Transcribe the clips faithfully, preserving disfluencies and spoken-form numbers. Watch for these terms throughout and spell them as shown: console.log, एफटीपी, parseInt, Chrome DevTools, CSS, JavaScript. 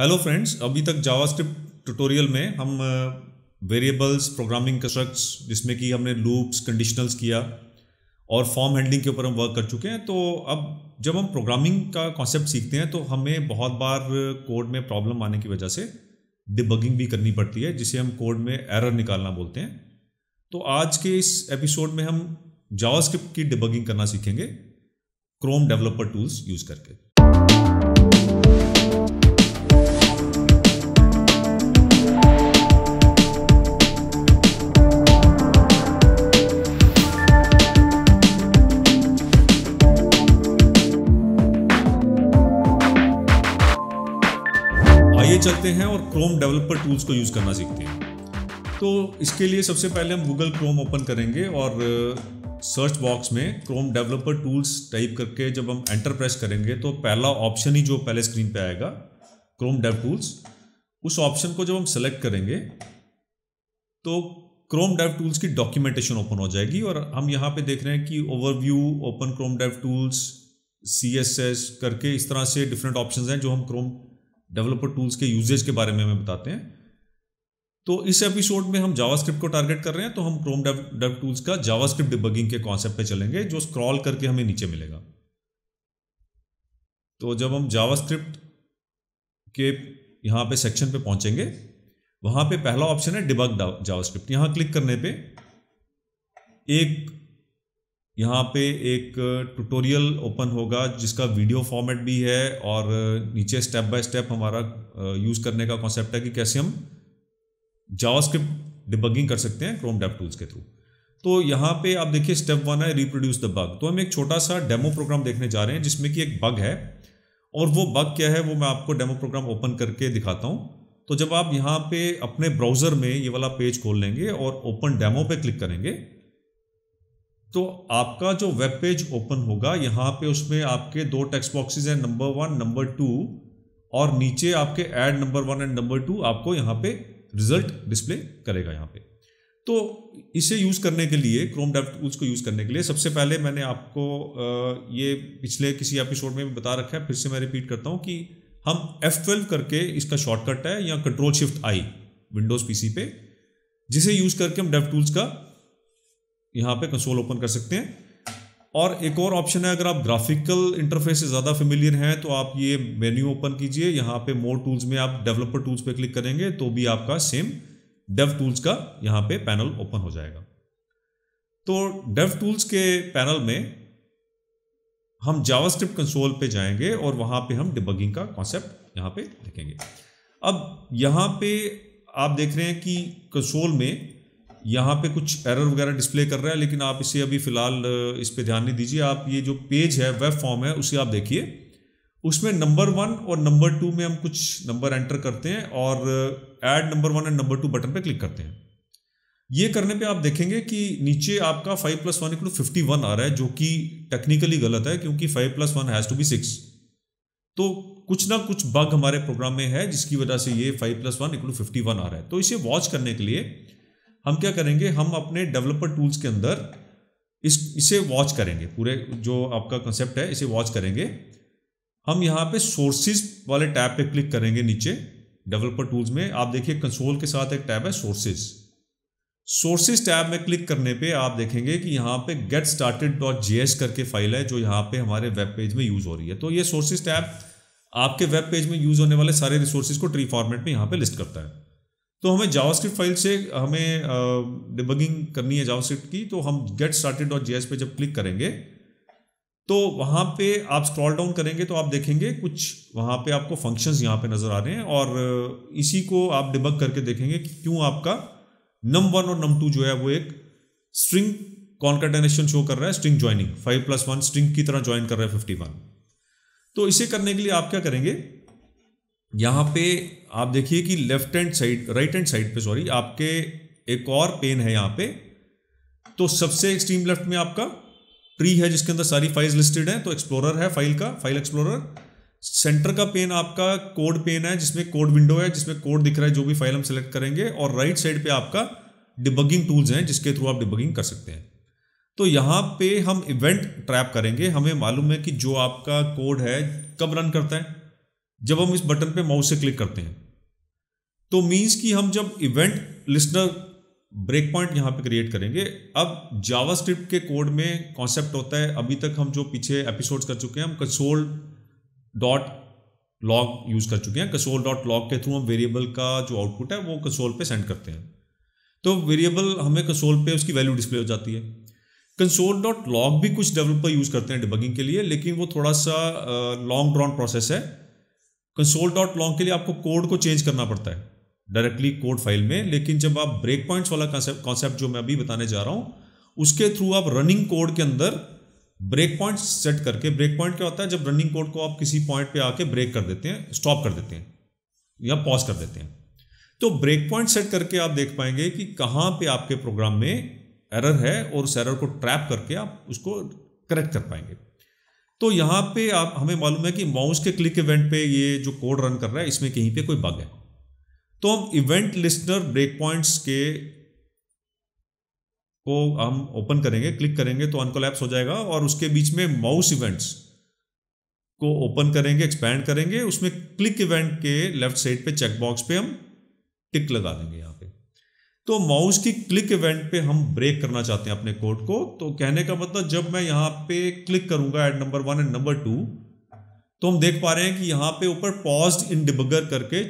Hello friends, अभी तक JavaScript tutorial में हम वेरिएबल्स, प्रोग्रामिंग कंस्ट्रक्ट्स जिसमें कि हमने लूप्स, कंडीशनल्स किया और फॉर्म हैंडलिंग के ऊपर हम वर्क कर चुके हैं। तो अब जब हम प्रोग्रामिंग का कॉन्सेप्ट सीखते हैं तो हमें बहुत बार कोड में प्रॉब्लम आने की वजह से डिबगिंग भी करनी पड़ती है, जिसे हम कोड में एरर निकालना बोलते हैं। तो आज के इस एपिसोड में हम जावास्क्रिप्ट की डिबगिंग करना सीखेंगे क्रोम डेवलपर टूल्स यूज़ करके। चलते हैं और क्रोम डेवलपर टूल्स को यूज़ करना सीखते हैं। तो इसके लिए सबसे पहले हम गूगल क्रोम ओपन करेंगे और सर्च बॉक्स में क्रोम डेवलपर टूल्स टाइप करके जब हम एंटर प्रेस करेंगे तो पहला ऑप्शन ही जो पहले स्क्रीन पे आएगा, क्रोम डेव टूल्स, उस ऑप्शन को जब हम सेलेक्ट करेंगे तो क्रोम डेव टूल्स की डॉक्यूमेंटेशन ओपन हो जाएगी। और हम यहाँ पर देख रहे हैं कि overview, open Chrome dev tools, C S S करके इस तरह से डिफरेंट ऑप्शन हैं जो हम क्रोम डेवलपर टूल्स के यूजेज के बारे में हमें बताते हैं। तो इस एपिसोड में हम जावास्क्रिप्ट को टारगेट कर रहे हैं, तो हम क्रोम डेव टूल्स का जावास्क्रिप्ट डिबगिंग के कॉन्सेप्ट पे चलेंगे जो स्क्रॉल करके हमें नीचे मिलेगा। तो जब हम जावास्क्रिप्ट के यहाँ पे सेक्शन पे पहुंचेंगे, वहां पे पहला ऑप्शन है डिबग जावास्क्रिप्ट। यहाँ क्लिक करने पर एक यहाँ पे एक ट्यूटोरियल ओपन होगा जिसका वीडियो फॉर्मेट भी है और नीचे स्टेप बाय स्टेप हमारा यूज़ करने का कॉन्सेप्ट है कि कैसे हम जावास्क्रिप्ट डिबगिंग कर सकते हैं क्रोम डेव टूल्स के थ्रू। तो यहाँ पे आप देखिए स्टेप वन है रिप्रोड्यूस द बग। तो हम एक छोटा सा डेमो प्रोग्राम देखने जा रहे हैं जिसमें कि एक बग है और वो बग क्या है वो मैं आपको डेमो प्रोग्राम ओपन करके दिखाता हूँ। तो जब आप यहाँ पे अपने ब्राउज़र में ये वाला पेज खोल लेंगे और ओपन डेमो पर क्लिक करेंगे तो आपका जो वेब पेज ओपन होगा, यहाँ पे उसमें आपके दो टेक्स्ट बॉक्सेस हैं, नंबर वन, नंबर टू, और नीचे आपके add number one and number two आपको यहाँ पे रिजल्ट डिस्प्ले करेगा यहाँ पे। तो इसे यूज़ करने के लिए, क्रोम डेव टूल्स को यूज़ करने के लिए, सबसे पहले मैंने आपको ये पिछले किसी एपिसोड में बता रखा है, फिर से मैं रिपीट करता हूँ कि हम एफ ट्वेल्व करके इसका शॉर्टकट है या control shift I Windows P C पे, जिसे यूज़ करके हम डेव टूल्स का यहाँ पे कंसोल ओपन कर सकते हैं। और एक और ऑप्शन है, अगर आप ग्राफिकल इंटरफेस से ज़्यादा फेमिलियर हैं तो आप ये मेन्यू ओपन कीजिए, यहाँ पे मोर टूल्स में आप डेवलपर टूल्स पे क्लिक करेंगे तो भी आपका सेम डेव टूल्स का यहाँ पे पैनल ओपन हो जाएगा। तो डेव टूल्स के पैनल में हम जावास्क्रिप्ट कंसोल पे जाएंगे और वहाँ पे हम डिबगिंग का कॉन्सेप्ट यहाँ पे देखेंगे। अब यहाँ पे आप देख रहे हैं कि कंसोल में यहाँ पे कुछ एरर वगैरह डिस्प्ले कर रहा है, लेकिन आप इसे अभी फ़िलहाल इस पे ध्यान नहीं दीजिए। आप ये जो पेज है, वेब फॉर्म है, उसे आप देखिए, उसमें नंबर वन और नंबर टू में हम कुछ नंबर एंटर करते हैं और add number one and number two button पे क्लिक करते हैं। ये करने पे आप देखेंगे कि नीचे आपका five plus one equal fifty one आ रहा है, जो कि टेक्निकली गलत है क्योंकि five plus one has to be six. तो कुछ ना कुछ बग हमारे प्रोग्राम में है जिसकी वजह से ये five plus one equal fifty one आ रहा है। तो इसे वॉच करने के लिए हम क्या करेंगे, हम अपने डेवलपर टूल्स के अंदर इस इसे वॉच करेंगे, पूरे जो आपका कंसेप्ट है इसे वॉच करेंगे। हम यहाँ पे सोर्सेज वाले टैब पे क्लिक करेंगे नीचे डेवलपर टूल्स में। आप देखिए कंसोल के साथ एक टैब है सोर्सेज। सोर्सेज टैब में क्लिक करने पे आप देखेंगे कि यहाँ पे get started dot J S करके फाइल है जो यहाँ पे हमारे वेब पेज में यूज़ हो रही है। तो ये सोर्सेज टैब आपके वेब पेज में यूज़ होने वाले सारे रिसोर्सेज को ट्री फॉर्मेट में यहाँ पर लिस्ट करता है। तो हमें जावास्क्रिप्ट फाइल से हमें डिबगिंग करनी है जावास्क्रिप्ट की, तो हम get started dot J S पे जब क्लिक करेंगे तो वहाँ पे आप स्क्रॉल डाउन करेंगे तो आप देखेंगे कुछ वहाँ पे आपको फंक्शंस यहाँ पे नज़र आ रहे हैं और इसी को आप डिबग करके देखेंगे कि क्यों आपका नम वन और नम टू जो है वो एक स्ट्रिंग कॉन्कैटेनेशन शो कर रहा है, string joining, five plus one string की तरह ज्वाइन कर रहा है फिफ्टी वन। तो इसे करने के लिए आप क्या करेंगे, यहाँ पे आप देखिए कि left hand side, right hand side पे सॉरी आपके एक और पेन है यहाँ पे। तो सबसे एक्सट्रीम लेफ्ट में आपका ट्री है जिसके अंदर सारी फाइल्स लिस्टेड हैं, तो एक्सप्लोरर है फाइल का, फाइल एक्सप्लोरर। सेंटर का पेन आपका कोड पेन है जिसमें कोड विंडो है जिसमें कोड दिख रहा है जो भी फाइल हम सेलेक्ट करेंगे। और राइट साइड पे आपका डिबगिंग टूल्स हैं जिसके थ्रू आप डिबगिंग कर सकते हैं। तो यहाँ पे हम इवेंट ट्रैप करेंगे, हमें मालूम है कि जो आपका कोड है कब रन करता है, जब हम इस बटन पे माउस से क्लिक करते हैं। तो मींस कि हम जब इवेंट लिस्नर ब्रेक पॉइंट यहाँ पे क्रिएट करेंगे। अब जावास्क्रिप्ट के कोड में कॉन्सेप्ट होता है, अभी तक हम जो पीछे एपिसोड्स कर चुके हैं हम कंसोल डॉट लॉग यूज कर चुके हैं। कंसोल डॉट लॉग के थ्रू हम वेरिएबल का जो आउटपुट है वो कंसोल पे सेंड करते हैं, तो वेरिएबल हमें कंसोल पे उसकी वैल्यू डिस्प्ले हो जाती है। कंसोल डॉट लॉग भी कुछ डेवलपर यूज करते हैं डिबगिंग के लिए, लेकिन वो थोड़ा सा लॉन्ग ड्रॉन प्रोसेस है। कंसोल डॉट लॉग के लिए आपको कोड को चेंज करना पड़ता है डायरेक्टली कोड फाइल में, लेकिन जब आप ब्रेक पॉइंट्स वाला कॉन्सेप्ट जो मैं अभी बताने जा रहा हूं उसके थ्रू आप रनिंग कोड के अंदर ब्रेक पॉइंट सेट करके, ब्रेक पॉइंट क्या होता है जब रनिंग कोड को आप किसी पॉइंट पे आके ब्रेक कर देते हैं, स्टॉप कर देते हैं या पॉज कर देते हैं। तो ब्रेक पॉइंट सेट करके आप देख पाएंगे कि कहाँ पे आपके प्रोग्राम में एरर है और उस एरर को ट्रैप करके आप उसको करेक्ट कर पाएंगे। तो यहाँ पे आप हमें मालूम है कि माउस के क्लिक इवेंट पे ये जो कोड रन कर रहा है इसमें कहीं पे कोई बग है, तो हम इवेंट लिस्नर ब्रेक पॉइंट्स के को हम ओपन करेंगे, क्लिक करेंगे तो अनकोलैप्स हो जाएगा और उसके बीच में माउस इवेंट्स को ओपन करेंगे, एक्सपैंड करेंगे, उसमें क्लिक इवेंट के लेफ्ट साइड पे चेकबॉक्स पे हम टिक लगा देंगे यहाँ पे। तो माउस की क्लिक इवेंट पे हम ब्रेक करना चाहते हैं अपने कोड को। तो कहने का मतलब जब मैं यहाँ पे क्लिक करूंगा add number one and number two, तो हम देख पा रहे हैं कि यहाँ पे ऊपर पॉज्ड इन डिबगर करके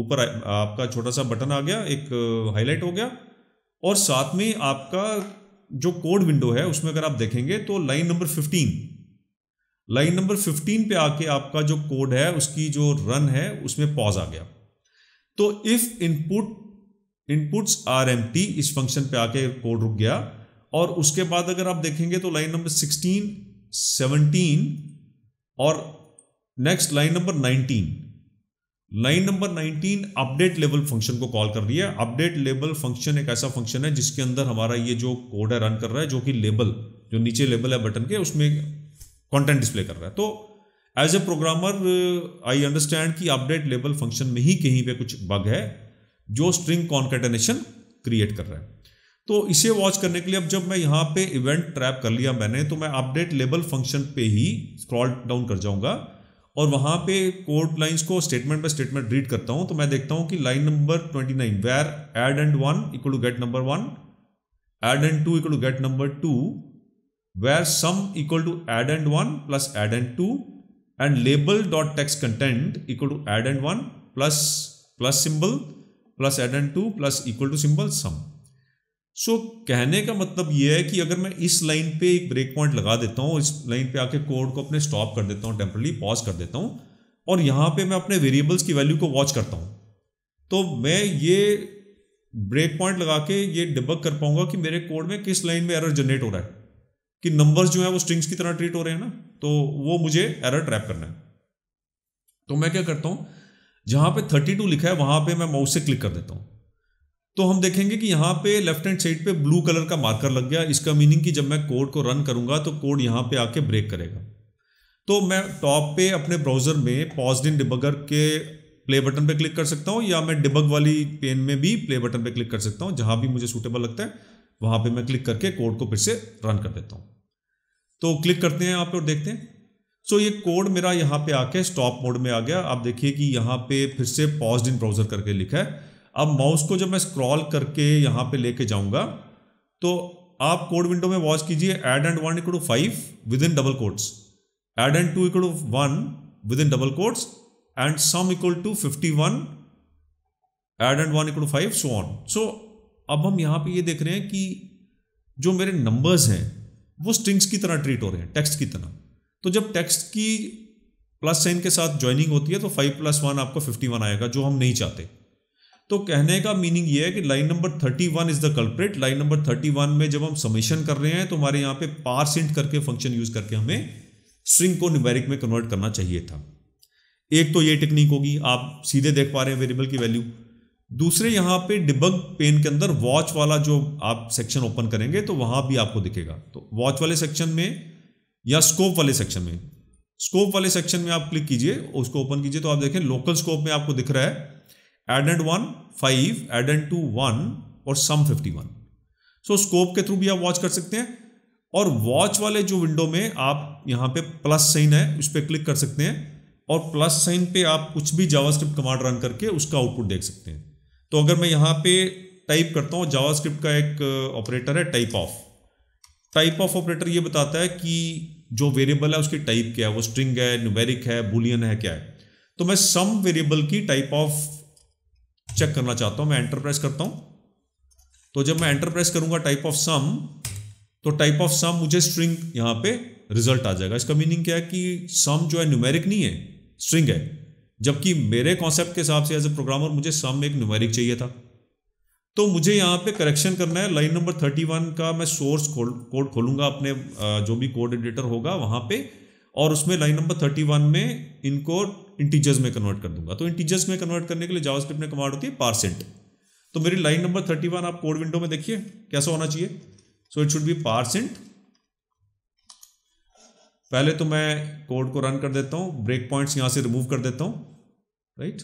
ऊपर आपका छोटा सा बटन आ गया, एक हाईलाइट हो गया और साथ में आपका जो कोड विंडो है उसमें अगर आप देखेंगे तो line number fifteen line number fifteen पे आके आपका जो कोड है उसकी जो रन है उसमें पॉज आ गया। तो if input inputs are empty इस फंक्शन पे आके कोड रुक गया और उसके बाद अगर आप देखेंगे तो लाइन नंबर सिक्सटीन सेवनटीन और next line number nineteen line number nineteen update level function को कॉल कर रही है। अपडेट लेवल फंक्शन एक ऐसा फंक्शन है जिसके अंदर हमारा ये जो कोड है रन कर रहा है, जो कि लेबल जो नीचे लेबल है बटन के उसमें कंटेंट डिस्प्ले कर रहा है। तो as a programmer I understand कि अपडेट लेवल फंक्शन में ही कहीं पे कुछ बग है जो स्ट्रिंग कॉन्केटेनेशन क्रिएट कर रहा है। तो इसे वॉच करने के लिए अब जब मैं यहाँ पे इवेंट ट्रैप कर लिया मैंने, तो मैं अपडेट लेवल फंक्शन पे ही स्क्रॉल डाउन कर जाऊंगा और वहां पे कोड लाइंस को स्टेटमेंट बाय स्टेटमेंट रीड करता हूं। तो मैं देखता हूं कि line number twenty nine var addend one equal to get number one, addend two equal to get number two, var sum equal to addend one plus addend two, and label dot text content equal to addend one plus plus symbol plus addend two plus equal to symbol sum. So कहने का मतलब यह है कि अगर मैं इस line पे एक ब्रेक पॉइंट लगा देता हूँ, इस लाइन पे आके कोड को अपने स्टॉप कर देता हूँ, टेम्परली पॉज कर देता हूँ और यहाँ पे मैं अपने वेरिएबल्स की वैल्यू को वॉच करता हूँ, तो मैं ये ब्रेक पॉइंट लगा के ये डिबग कर पाऊंगा कि मेरे कोड में किस लाइन में एरर जनरेट हो रहा है, कि नंबर्स जो है वो स्ट्रिंग्स की तरह ट्रीट हो रहे हैं ना, तो वो मुझे एरर ट्रैप करना है। तो मैं क्या करता हूँ, जहाँ पे थर्टी टू लिखा है वहाँ पे मैं माउस से क्लिक कर देता हूँ, तो हम देखेंगे कि यहाँ पे लेफ्ट हैंड साइड पे ब्लू कलर का मार्कर लग गया। इसका मीनिंग कि जब मैं कोड को रन करूंगा तो कोड यहाँ पे आके ब्रेक करेगा। तो मैं टॉप पे अपने ब्राउजर में पॉज्ड इन डिबगर के प्ले बटन पे क्लिक कर सकता हूँ या मैं डिबग वाली पेन में भी प्ले बटन पे क्लिक कर सकता हूँ, जहाँ भी मुझे सूटेबल लगता है वहाँ पर मैं क्लिक करके कोड को फिर से रन कर देता हूँ। तो क्लिक करते हैं यहाँ पे और देखते हैं। सो ये कोड मेरा यहाँ पे आके स्टॉप मोड में आ गया। आप देखिए कि यहाँ पे फिर से पॉज्ड इन ब्राउजर करके लिखा है। अब माउस को जब मैं स्क्रॉल करके यहाँ पे लेके जाऊंगा तो आप कोड विंडो में वॉच कीजिए, addend one equal to five within double quotes, addend two equal to one within double quotes, and sum equal to fifty one, addend one equal to five, so on. So अब हम यहाँ पे ये देख रहे हैं कि जो मेरे नंबर्स हैं वो स्ट्रिंग्स की तरह ट्रीट हो रहे हैं, टेक्स्ट की तरह। तो जब टेक्स्ट की प्लस साइन के साथ ज्वाइनिंग होती है तो फाइव प्लस वन आपको फिफ्टी वन आएगा, जो हम नहीं चाहते। तो कहने का मीनिंग ये है कि line number thirty one is the culprit. Line number thirty one में जब हम समेशन कर रहे हैं तो हमारे यहाँ पे parseInt करके फंक्शन यूज करके हमें स्ट्रिंग को न्यूमेरिक में कन्वर्ट करना चाहिए था। एक तो ये टेक्निक होगी, आप सीधे देख पा रहे हैं वेरिएबल की वैल्यू। दूसरे, यहाँ पे डिबग पेन के अंदर वॉच वाला जो आप सेक्शन ओपन करेंगे तो वहां भी आपको दिखेगा। तो वॉच वाले सेक्शन में या स्कोप वाले सेक्शन में स्कोप वाले सेक्शन में आप क्लिक कीजिए, उसको ओपन कीजिए, तो आप देखें लोकल स्कोप में आपको दिख रहा है addend one five, addend two one और sum fifty one. So scope के थ्रू भी आप वॉच कर सकते हैं और वॉच वाले जो विंडो में आप यहाँ पे प्लस साइन है उस पर क्लिक कर सकते हैं और प्लस साइन पे आप कुछ भी जावास्क्रिप्ट कमांड रन करके उसका आउटपुट देख सकते हैं। तो अगर मैं यहाँ पे टाइप करता हूँ, जावास्क्रिप्ट का एक ऑपरेटर है type of. Type of operator ये बताता है कि जो वेरिएबल है उसकी टाइप क्या है, वो स्ट्रिंग है, न्यूमेरिक है, बुलियन है, क्या है। तो मैं सम वेरिएबल की टाइप ऑफ चेक करना चाहता हूँ। मैं एंटर प्रेस करता हूँ, तो जब मैं एंटर प्रेस करूंगा टाइप ऑफ सम, तो टाइप ऑफ सम मुझे स्ट्रिंग यहाँ पे रिजल्ट आ जाएगा। इसका मीनिंग क्या है कि सम जो है न्यूमेरिक नहीं है, स्ट्रिंग है, जबकि मेरे कॉन्सेप्ट के हिसाब से एज ए प्रोग्रामर मुझे सम एक न्यूमेरिक चाहिए था। तो मुझे यहाँ पे करेक्शन करना है। लाइन नंबर थर्टी वन का मैं सोर्स कोड खोलूंगा अपने जो भी कोड एडिटर होगा वहाँ पे, और उसमें लाइन नंबर थर्टी वन में इनको इंटीजर्स में कन्वर्ट कर दूंगा। तो इंटीजर्स में कन्वर्ट करने के लिए जावास्क्रिप्ट में कमांड होती है parseInt। तो मेरी लाइन नंबर थर्टी वन आप कोड विंडो में देखिए कैसा होना चाहिए। So it should be parseInt। पहले तो मैं कोड को रन कर देता हूँ, ब्रेक पॉइंट्स यहाँ से रिमूव कर देता हूँ, राइट।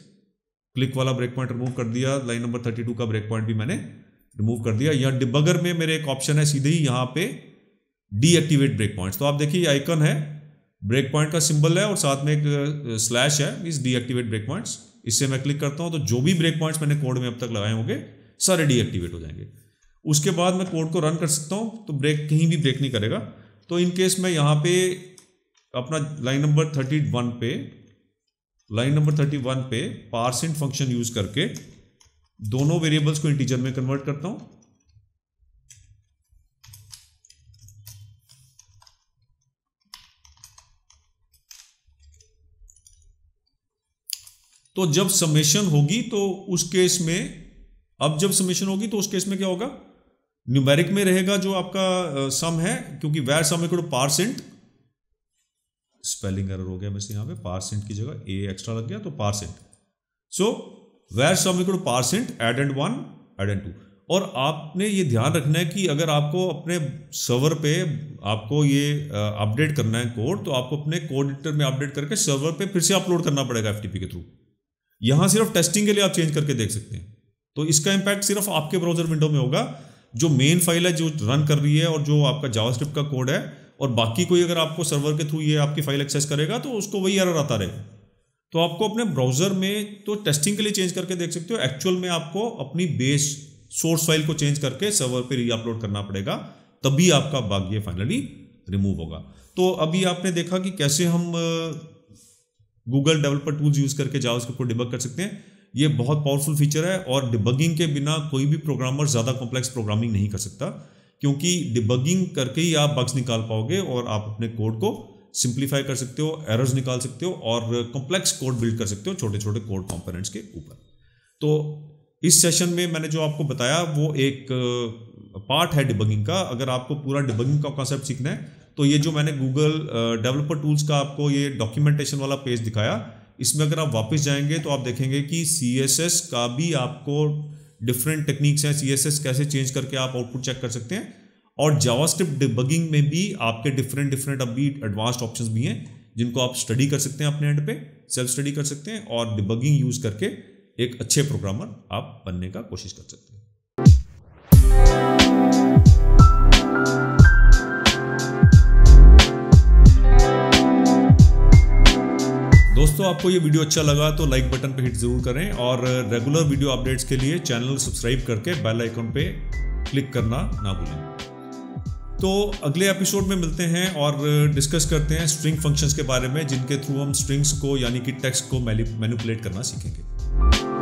क्लिक वाला ब्रेक पॉइंट रिमूव कर दिया, लाइन नंबर थर्टी टू का ब्रेक पॉइंट भी मैंने रिमूव कर दिया। यहाँ डिबगर में मेरे एक ऑप्शन है सीधे ही यहाँ पे डीएक्टिवेट ब्रेक पॉइंट्स। तो आप देखिए आइकन है, ब्रेक पॉइंट का सिंबल है और साथ में एक स्लैश है, मींस डीएक्टिवेट ब्रेक पॉइंट्स। इससे मैं क्लिक करता हूँ तो जो भी ब्रेक पॉइंट्स मैंने कोड में अब तक लगाए होंगे सारे डीएक्टिवेट हो जाएंगे। उसके बाद मैं कोड को रन कर सकता हूँ, तो ब्रेक कहीं भी ब्रेक नहीं करेगा। तो इनकेस मैं यहाँ पे अपना लाइन नंबर थर्टी वन पे लाइन नंबर थर्टी वन पे parseInt फंक्शन यूज करके दोनों वेरिएबल्स को इंटीजर में कन्वर्ट करता हूं। तो जब समेशन होगी तो उस केस में अब जब समेशन होगी तो उस केस में क्या होगा, न्यूमेरिक में रहेगा जो आपका सम है, क्योंकि where sum equal to parseInt। Spelling error हो गया वैसे, यहाँ पे parseInt की जगह ए एक्स्ट्रा लग गया, तो parseInt। So where sum equal to parseInt add and one add and two। और आपने ये ध्यान रखना है कि अगर आपको अपने सर्वर पे आपको ये अपडेट करना है कोड, तो आपको अपने कोड एडिटर में अपडेट करके सर्वर पे फिर से अपलोड करना पड़ेगा एफटीपी के थ्रू। यहाँ सिर्फ टेस्टिंग के लिए आप चेंज करके देख सकते हैं। तो इसका इंपैक्ट सिर्फ आपके ब्राउजर विंडो में होगा, जो मेन फाइल है जो रन कर रही है और जो आपका जावास्क्रिप्ट का कोड है, और बाकी कोई अगर आपको सर्वर के थ्रू ये आपकी फाइल एक्सेस करेगा तो उसको वही एरर आता रहेगा। तो आपको अपने ब्राउजर में तो टेस्टिंग के लिए चेंज करके देख सकते हो, एक्चुअल में आपको अपनी बेस सोर्स फाइल को चेंज करके सर्वर पे री अपलोड करना पड़ेगा, तभी आपका बग ये फाइनली रिमूव होगा। तो अभी आपने देखा कि कैसे हम गूगल डेवलपर टूल्स यूज करके जावास्क्रिप्ट को डिबग कर सकते हैं। ये बहुत पावरफुल फीचर है और डिबगिंग के बिना कोई भी प्रोग्रामर ज़्यादा कॉम्प्लेक्स प्रोग्रामिंग नहीं कर सकता, क्योंकि डिबगिंग करके ही आप बग्स निकाल पाओगे और आप अपने कोड को सिंप्लीफाई कर सकते हो, एरर्स निकाल सकते हो और कॉम्प्लेक्स कोड बिल्ड कर सकते हो छोटे छोटे कोड कंपोनेंट्स के ऊपर। तो इस सेशन में मैंने जो आपको बताया वो एक पार्ट है डिबगिंग का। अगर आपको पूरा डिबगिंग का कॉन्सेप्ट सीखना है तो ये जो मैंने गूगल डेवलपर टूल्स का आपको ये डॉक्यूमेंटेशन वाला पेज दिखाया, इसमें अगर आप वापस जाएंगे तो आप देखेंगे कि सीएसएस का भी आपको डिफरेंट टेक्निक्स हैं, सीएसएस कैसे चेंज करके आप आउटपुट चेक कर सकते हैं, और जावास्क्रिप्ट डिबगिंग में भी आपके डिफरेंट डिफरेंट अभी एडवांस्ड ऑप्शंस भी हैं जिनको आप स्टडी कर सकते हैं, अपने एंड पे सेल्फ स्टडी कर सकते हैं और डिबगिंग यूज करके एक अच्छे प्रोग्रामर आप बनने का कोशिश कर सकते हैं। दोस्तों, आपको ये वीडियो अच्छा लगा तो लाइक बटन पे हिट जरूर करें, और रेगुलर वीडियो अपडेट्स के लिए चैनल सब्सक्राइब करके बेल आइकन पे क्लिक करना ना भूलें। तो अगले एपिसोड में मिलते हैं और डिस्कस करते हैं स्ट्रिंग फंक्शंस के बारे में, जिनके थ्रू हम स्ट्रिंग्स को यानी कि टेक्स्ट को मैनिपुलेट करना सीखेंगे।